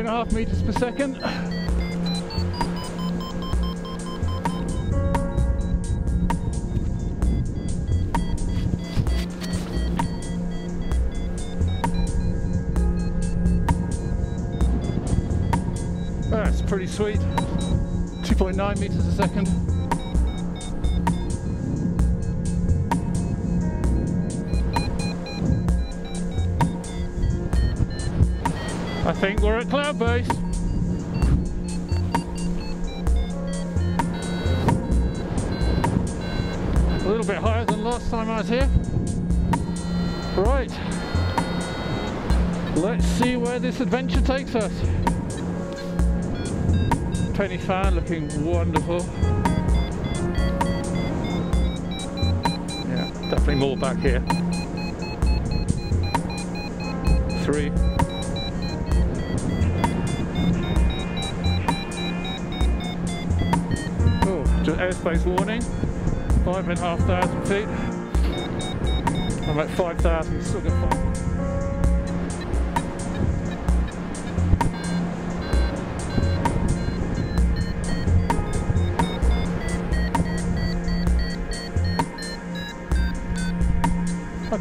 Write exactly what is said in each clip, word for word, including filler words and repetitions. three and a half meters per second. That's pretty sweet. two point nine meters a second. I think we're at cloud base. A little bit higher than last time I was here. Right, let's see where this adventure takes us. Penny fan looking wonderful. Yeah, definitely more back here. Three. Airspace warning, five and a half thousand feet. I'm at five thousand, still got five.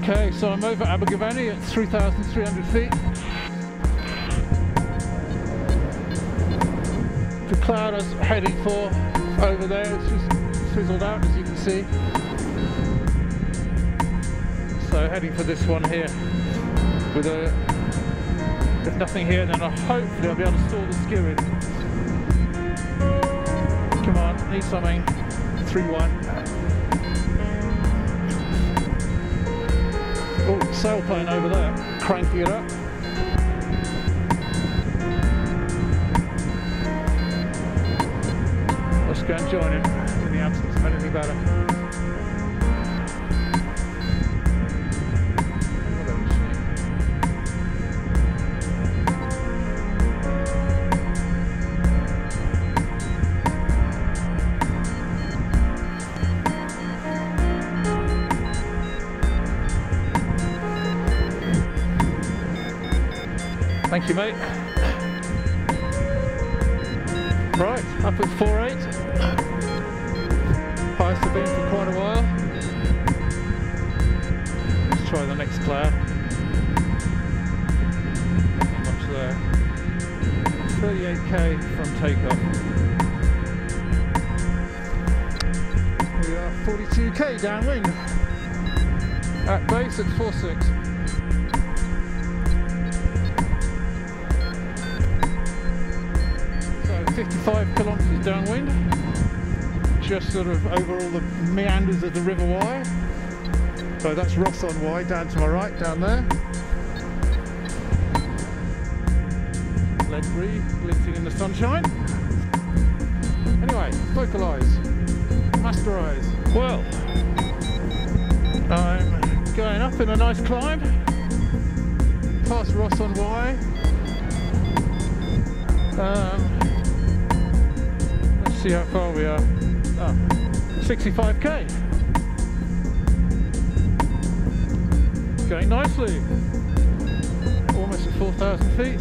Okay, so I'm over Abergavenny at three thousand three hundred feet. The cloud is heading for over there, it's just fizzled out as you can see. So heading for this one here. With a, if nothing here, then I hopefully I'll be able to stall the skewing. Come on, need something. three one. Oh, sailplane over there, cranking it up. Go and join him in the absence of anything better. Thank you, mate. Right, up at four eight. Highest have been for quite a while. Let's try the next cloud. Not much there. thirty-eight K from takeoff. We are forty-two K downwind. At base at four six. fifty-five kilometres downwind, just sort of over all the meanders of the River Wye. So that's Ross on Wye, down to my right, down there. Ledbury, glinting in the sunshine. Anyway, localise, masterise. Well, I'm going up in a nice climb, past Ross on Wye. Um, See how far we are. Oh, sixty-five K. Going nicely. Almost at four thousand feet.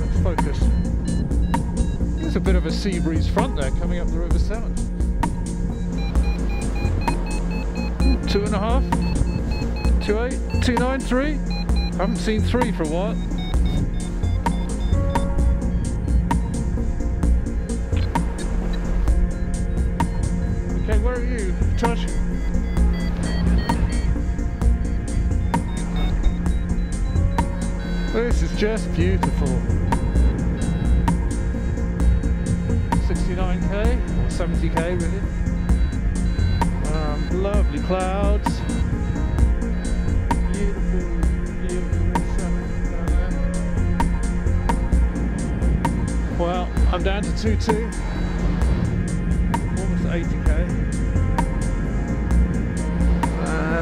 Let's focus. There's a bit of a sea breeze front there coming up the River Severn. Two and a half, two eight, two nine, three. I haven't seen three for a while. Where are you, Tosh? This is just beautiful. sixty-nine K, seventy K really. Um, lovely clouds. Beautiful, beautiful sun down there. Well, I'm down to two two. Almost eighty K.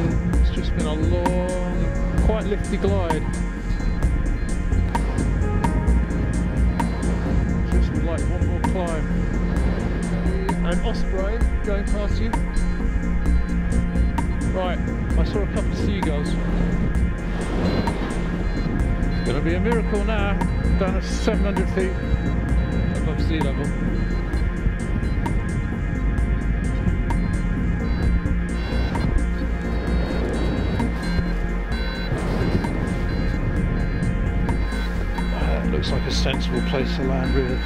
It's just been a long, quite lifty glide. Just would like one more climb. An osprey going past you. Right, I saw a couple of seagulls. Gonna be a miracle now, down at seven hundred feet above sea level. Uh, looks like a sensible place to land, really.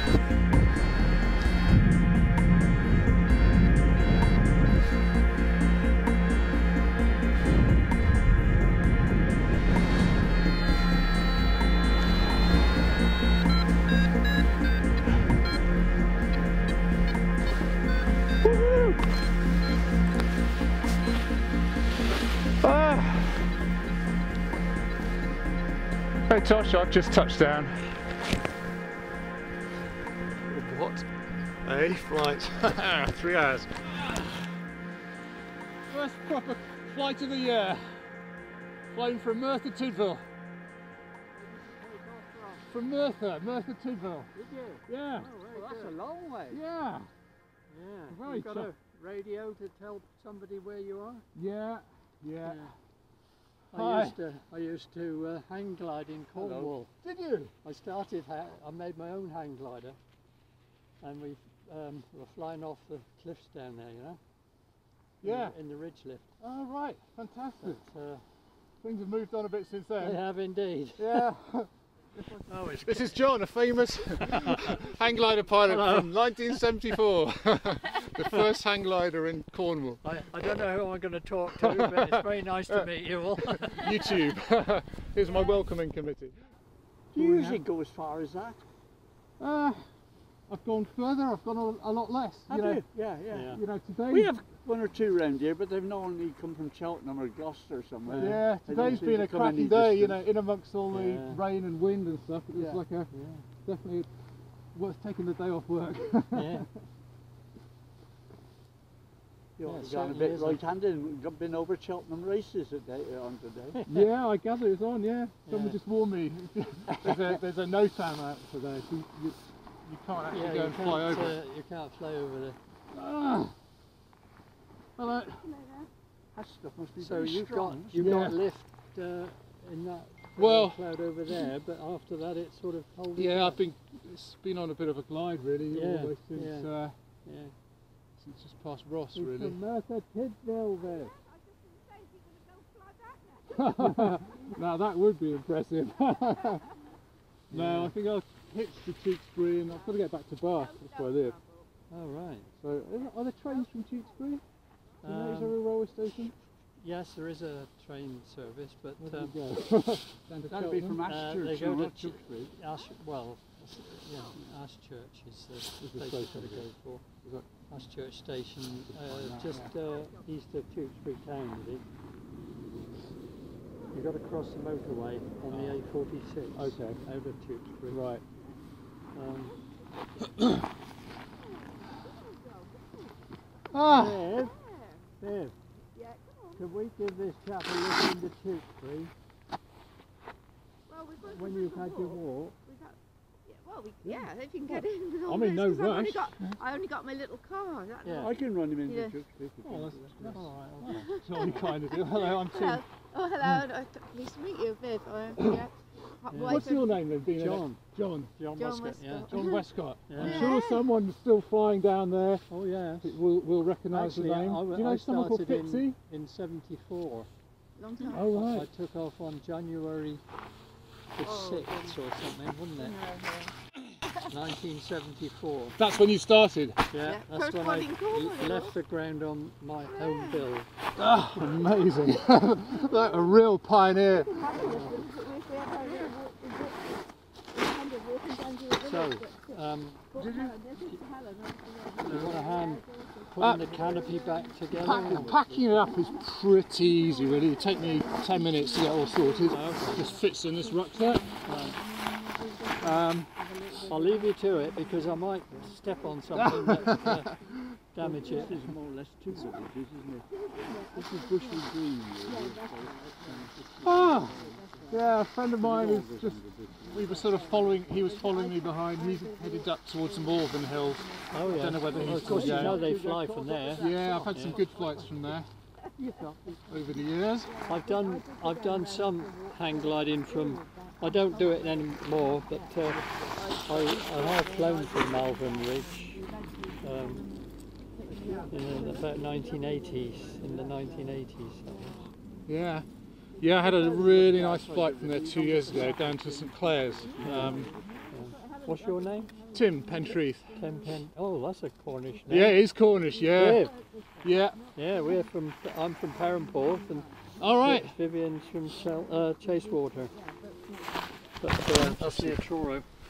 Hey Tosh, I've just touched down. What a flight. Three hours. First proper flight of the year. Flying from Merthyr Tydfil. From Merthyr, Merthyr Tydfil. Did you? Yeah. Oh, well, that's good. A long way. Yeah. Yeah. Right. You've got a radio to tell somebody where you are? Yeah. Yeah. yeah. I Hi. used to, I used to uh, hang glide in Cornwall. Hello. Did you? I started, ha I made my own hang glider, and we um, were flying off the cliffs down there, you know? Yeah. In, in the ridge lift. Oh right, fantastic. But, uh, things have moved on a bit since then. They have indeed. Yeah. Oh, this is John, a famous hang glider pilot. Hello. From nineteen seventy-four. The first hang glider in Cornwall. I, I don't know who I'm going to talk to, but it's very nice to meet you all. YouTube. Here's my welcoming committee. Do you usually go as far as that? Uh, I've gone further, I've gone a, a lot less. Have you? Know, you? Yeah, yeah, yeah. You know, today we have one or two round here, but they've normally come from Cheltenham or Gloucester or somewhere. Yeah, today's been a cracking day, distance. You know, in amongst all yeah. the rain and wind and stuff. It was yeah. like a, yeah. definitely worth taking the day off work. Yeah. You ought yeah, to have gone a bit right-handed and been over Cheltenham races today, on today. Yeah, I gather it's on, yeah. Someone yeah. just warned me. There's a, there's a no-time out today. So you, you, you can't actually yeah, go and fly over. Uh, you can't fly over there. Ah. Hello. Hello there. That stuff must be so you've strong. got you've yeah. got lift uh, in that well, cloud over there, but after that it's sort of holding. Yeah, I've been it's been on a bit of a glide really yeah, always since yeah, uh, yeah. since just past Ross it's really. It's Merthyr Tydfil there. I just didn't say you're going to go fly back now. Now that would be impressive. No, yeah. I think I've hitched the Tewkesbury and I've got to get back to Bath. That's where I live. Oh right. So are there trains from Tewkesbury? You know, um, is there a railway station? Yes, there is a train service, but um, that'd be from Ashchurch. Uh, go to Ash, well, yeah, Ashchurch is the is station to go for. Is that Ashchurch Station, uh, just yeah. uh, east of Tewkesbury town, is it? You've got to cross the motorway on the A forty-six. Okay, over Tewkesbury. Right. Um, ah. There, Bev, yeah, could we give this chap a look in the Tewkesbury? Well, we've got when you've had walk. your walk. We've had, yeah, well, we, yeah, yeah, if you can get well, in. I'm in no rush. Only got, I only got my little car. That yeah. I can run him in yeah. the Tewkesbury. Oh, that's, that's all right. That's all you kind of do. Hello, I'm Tim. Hello. Oh, hello. Mm. Nice to meet you, Bev. I'm, yeah. Yeah. What's your name then, Dean? John. John. John. John Westcott. Westcott. Yeah. John Westcott. Yeah. I'm sure someone's still flying down there. Oh yeah. Will will recognise the name. I, I, Do you know I someone called Pixie? In, in seventy-four. Long time. Oh right. I took off on January the oh, sixth or something, wasn't it? Yeah, yeah. nineteen seventy-four. That's when you started. Yeah. yeah. That's when I left know? the ground on my yeah. own bill. Ah, oh, amazing! Like a real pioneer. So, um, did you, you want to hand putting uh, the canopy back together? Pack, packing it up is pretty easy really, it take me ten minutes to get all sorted, okay. Just fits in this rucksack. Right. Um, I'll leave you to it because I might step on something that uh, damage it. This is more or less two of isn't it? This is Bushy Green. Really. Ah! Yeah, a friend of mine was just, we were sort of following, he was following me behind, he headed up towards Malvern Hills. Oh yeah. I don't know whether he's... Of course you know they fly from there. Yeah, I've had some good flights from there over the years. I've done, I've done some hang gliding from I don't do it anymore, but uh, I, I have flown from Malvern Ridge um, in about nineteen eighties, in the nineteen eighties. Yeah, yeah, I had a really nice flight from there two years ago down to Saint Clair's. Um, What's your name? Tim Pentreath. Tim Pen. Oh, that's a Cornish name. Yeah, it is Cornish. Yeah. Yeah. Yeah. Yeah, we're from. I'm from Perranporth, and all right. Vivian's from Chel uh, Chasewater. But, uh, that's near Truro.